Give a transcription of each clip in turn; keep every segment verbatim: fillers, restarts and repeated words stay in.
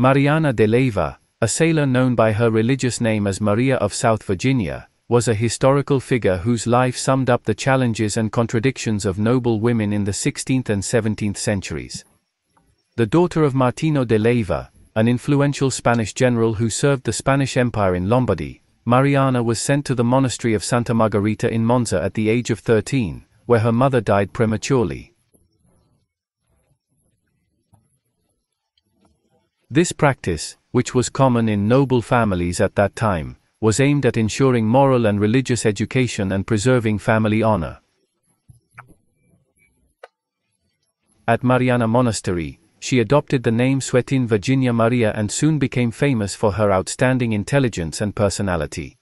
Marianna de Leyva, a sailor known by her religious name as Maria of South Virginia, was a historical figure whose life summed up the challenges and contradictions of noble women in the sixteenth and seventeenth centuries. The daughter of Martino de Leyva, an influential Spanish general who served the Spanish Empire in Lombardy, Marianna was sent to the monastery of Santa Margherita in Monza at the age of thirteen, where her mother died prematurely. This practice, which was common in noble families at that time, was aimed at ensuring moral and religious education and preserving family honor. At Marianna Monastery, she adopted the name Suor Virginia Maria and soon became famous for her outstanding intelligence and personality.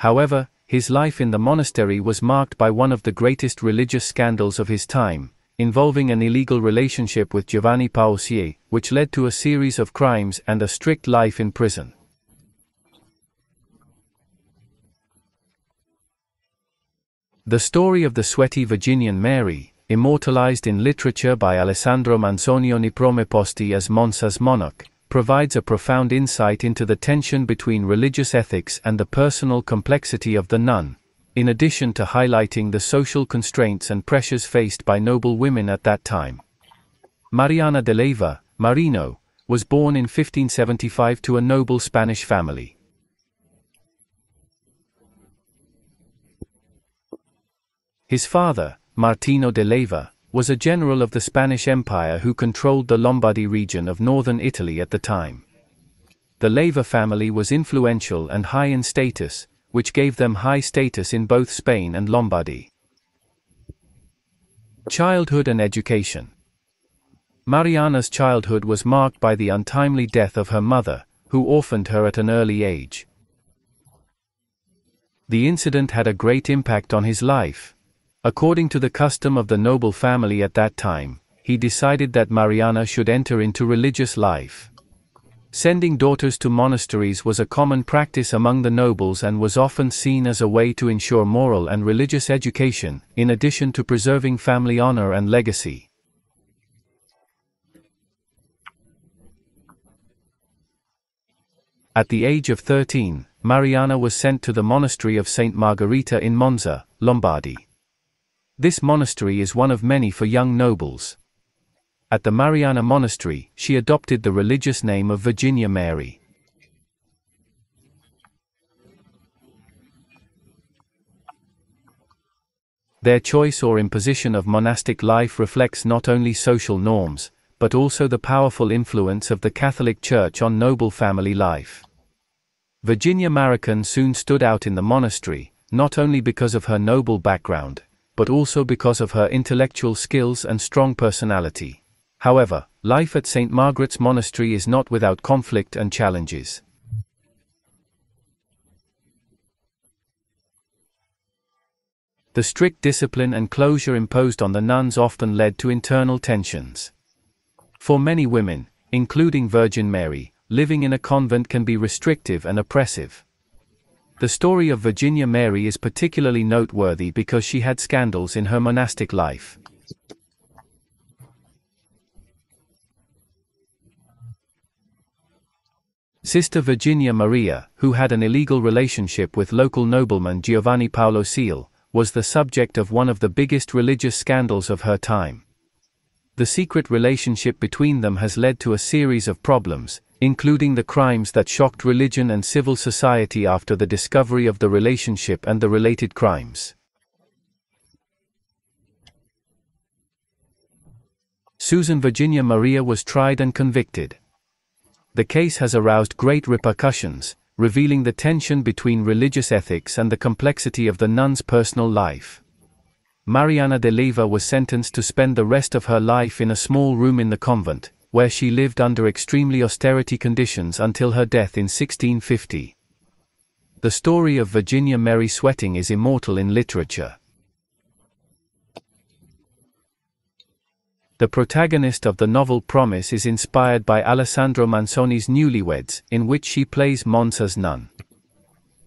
However, his life in the monastery was marked by one of the greatest religious scandals of his time, involving an illegal relationship with Giovanni Paolo Osio, which led to a series of crimes and a strict life in prison. The story of the Suor Virginian Mary, immortalized in literature by Alessandro Manzoni I Promessi as Monza's monarch, provides a profound insight into the tension between religious ethics and the personal complexity of the nun, in addition to highlighting the social constraints and pressures faced by noble women at that time. Marianna de Leyva y Marino was born in fifteen seventy-five to a noble Spanish family. His father, Martino de Leyva, was a general of the Spanish Empire who controlled the Lombardy region of northern Italy at the time. The Leyva family was influential and high in status, which gave them high status in both Spain and Lombardy. Childhood and education. Marianna's childhood was marked by the untimely death of her mother, who orphaned her at an early age. The incident had a great impact on his life. According to the custom of the noble family at that time, he decided that Marianna should enter into religious life. Sending daughters to monasteries was a common practice among the nobles and was often seen as a way to ensure moral and religious education, in addition to preserving family honor and legacy. At the age of thirteen, Marianna was sent to the monastery of Santa Margherita in Monza, Lombardy. This monastery is one of many for young nobles. At the Marianna Monastery, she adopted the religious name of Virginia Mary. Their choice or imposition of monastic life reflects not only social norms, but also the powerful influence of the Catholic Church on noble family life. Virginia Marican soon stood out in the monastery, not only because of her noble background, but also because of her intellectual skills and strong personality. However, life at Saint Margaret's Monastery is not without conflict and challenges. The strict discipline and closure imposed on the nuns often led to internal tensions. For many women, including Virgin Mary, living in a convent can be restrictive and oppressive. The story of Virginia Mary is particularly noteworthy because she had scandals in her monastic life. Sister Virginia Maria, who had an illegal relationship with local nobleman Giovanni Paolo Osio, was the subject of one of the biggest religious scandals of her time. The secret relationship between them has led to a series of problems, including the crimes that shocked religion and civil society after the discovery of the relationship and the related crimes. Suor Virginia Maria was tried and convicted. The case has aroused great repercussions, revealing the tension between religious ethics and the complexity of the nun's personal life. Marianna de Leyva was sentenced to spend the rest of her life in a small room in the convent, where she lived under extremely austerity conditions until her death in sixteen fifty. The story of Virginia Mary Suor is immortal in literature. The protagonist of the novel Promessi is inspired by Alessandro Manzoni's Newlyweds, in which she plays Monza's nun.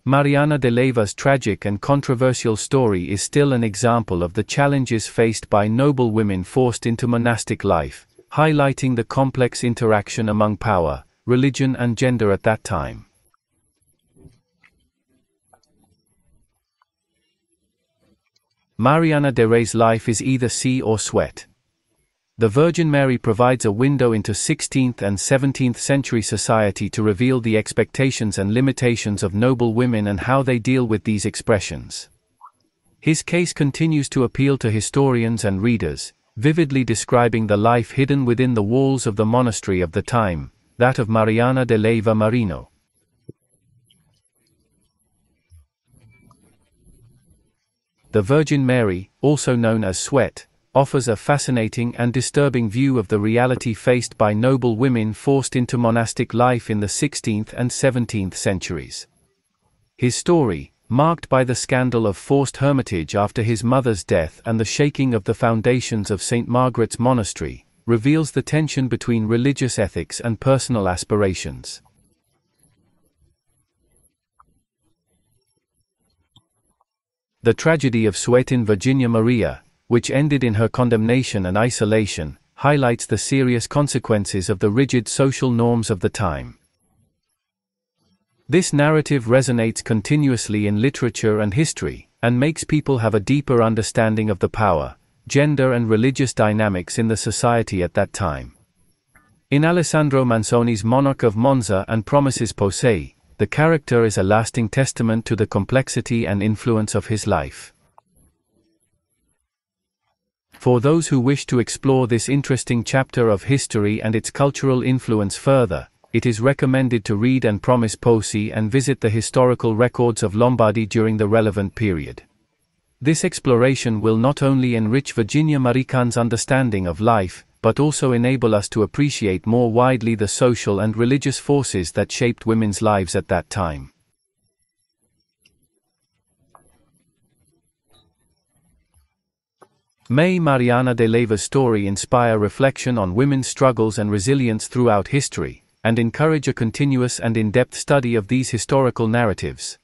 Marianna de Leyva's tragic and controversial story is still an example of the challenges faced by noble women forced into monastic life, highlighting the complex interaction among power, religion and gender at that time. Marianna de Leyva's life is either sea or sweat. The Virgin Mary provides a window into sixteenth and seventeenth century society to reveal the expectations and limitations of noble women and how they deal with these expressions. His case continues to appeal to historians and readers, vividly describing the life hidden within the walls of the monastery of the time, that of Marianna de Leyva Marino. The Virgin Mary, also known as Sweat, offers a fascinating and disturbing view of the reality faced by noble women forced into monastic life in the sixteenth and seventeenth centuries. His story, marked by the scandal of forced hermitage after his mother's death and the shaking of the foundations of Saint Margaret's monastery, reveals the tension between religious ethics and personal aspirations. The tragedy of Suor Virginia Maria, which ended in her condemnation and isolation, highlights the serious consequences of the rigid social norms of the time. This narrative resonates continuously in literature and history, and makes people have a deeper understanding of the power, gender and religious dynamics in the society at that time. In Alessandro Manzoni's Monaca di Monza and I Promessi Sposi, the character is a lasting testament to the complexity and influence of his life. For those who wish to explore this interesting chapter of history and its cultural influence further, it is recommended to read I Promessi Sposi and visit the historical records of Lombardy during the relevant period. This exploration will not only enrich Virginia Maria's understanding of life, but also enable us to appreciate more widely the social and religious forces that shaped women's lives at that time. May Marianna de Leyva's story inspire reflection on women's struggles and resilience throughout history, and encourage a continuous and in-depth study of these historical narratives.